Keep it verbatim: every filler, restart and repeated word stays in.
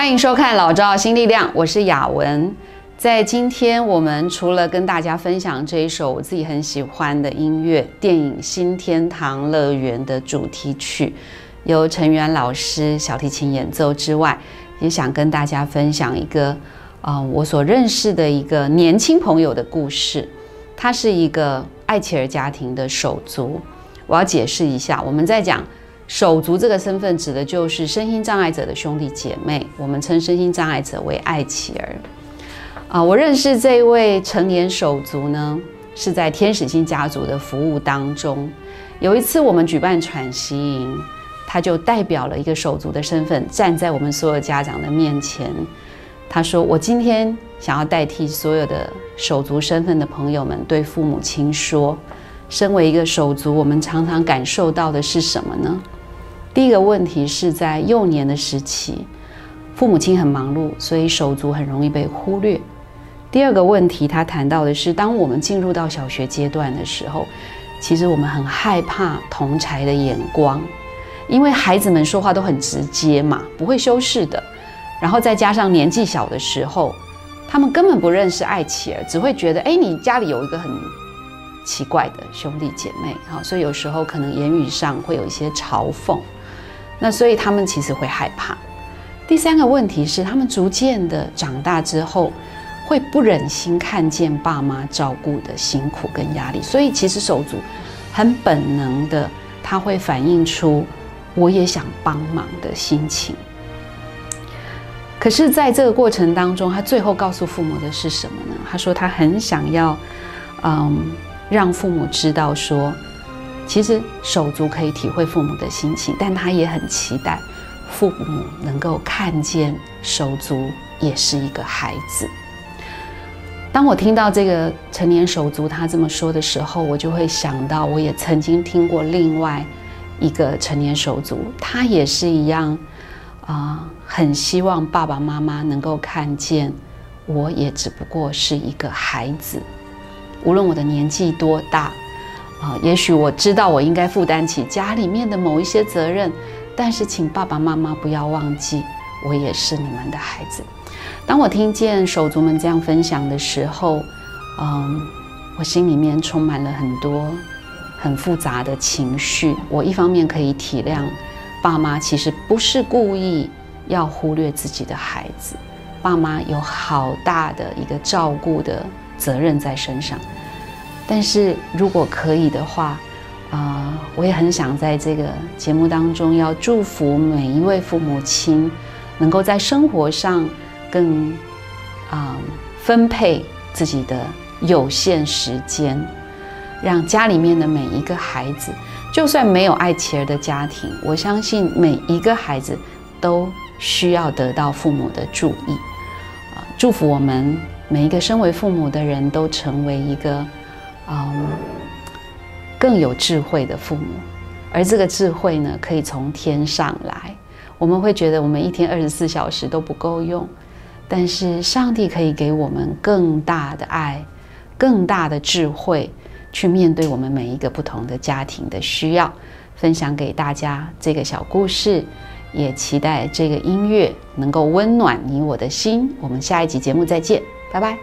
欢迎收看《老赵新力量》，我是雅文。在今天，我们除了跟大家分享这一首我自己很喜欢的音乐电影《新天堂乐园》的主题曲，由陈元老师小提琴演奏之外，也想跟大家分享一个啊、呃，我所认识的一个年轻朋友的故事。他是一个艾奇尔家庭的手足。我要解释一下，我们在讲手足这个身份，指的就是身心障碍者的兄弟姐妹，我们称身心障碍者为艾奇尔。 啊，我认识这位成年手足呢，是在天使星家族的服务当中。有一次我们举办喘息营，他就代表了一个手足的身份，站在我们所有家长的面前。他说：“我今天想要代替所有的手足身份的朋友们，对父母亲说，身为一个手足，我们常常感受到的是什么呢？第一个问题是在幼年的时期，父母亲很忙碌，所以手足很容易被忽略。” 第二个问题，他谈到的是，当我们进入到小学阶段的时候，其实我们很害怕同儕的眼光，因为孩子们说话都很直接嘛，不会修饰的。然后再加上年纪小的时候，他们根本不认识艾奇尔，只会觉得，哎，你家里有一个很奇怪的兄弟姐妹，好，所以有时候可能言语上会有一些嘲讽。那所以他们其实会害怕。第三个问题是，他们逐渐的长大之后， 会不忍心看见爸妈照顾的辛苦跟压力，所以其实手足很本能的，他会反映出我也想帮忙的心情。可是，在这个过程当中，他最后告诉父母的是什么呢？他说他很想要，嗯，让父母知道说，其实手足可以体会父母的心情，但他也很期待父母能够看见手足也是一个孩子。 当我听到这个成年手足他这么说的时候，我就会想到，我也曾经听过另外一个成年手足，他也是一样，啊、呃，很希望爸爸妈妈能够看见，我也只不过是一个孩子，无论我的年纪多大，啊、呃，也许我知道我应该负担起家里面的某一些责任，但是请爸爸妈妈不要忘记，我也是你们的孩子。 当我听见手足们这样分享的时候，嗯，我心里面充满了很多很复杂的情绪。我一方面可以体谅爸妈，其实不是故意要忽略自己的孩子，爸妈有好大的一个照顾的责任在身上。但是如果可以的话，啊、呃，我也很想在这个节目当中要祝福每一位父母亲，能够在生活上 更啊、嗯、分配自己的有限时间，让家里面的每一个孩子，就算没有艾奇尔的家庭，我相信每一个孩子都需要得到父母的注意。呃、祝福我们每一个身为父母的人都成为一个嗯更有智慧的父母，而这个智慧呢，可以从天上来。我们会觉得我们一天二十四小时都不够用。 但是上帝可以给我们更大的爱，更大的智慧，去面对我们每一个不同的家庭的需要。分享给大家这个小故事，也期待这个音乐能够温暖你我的心。我们下一集节目再见，拜拜。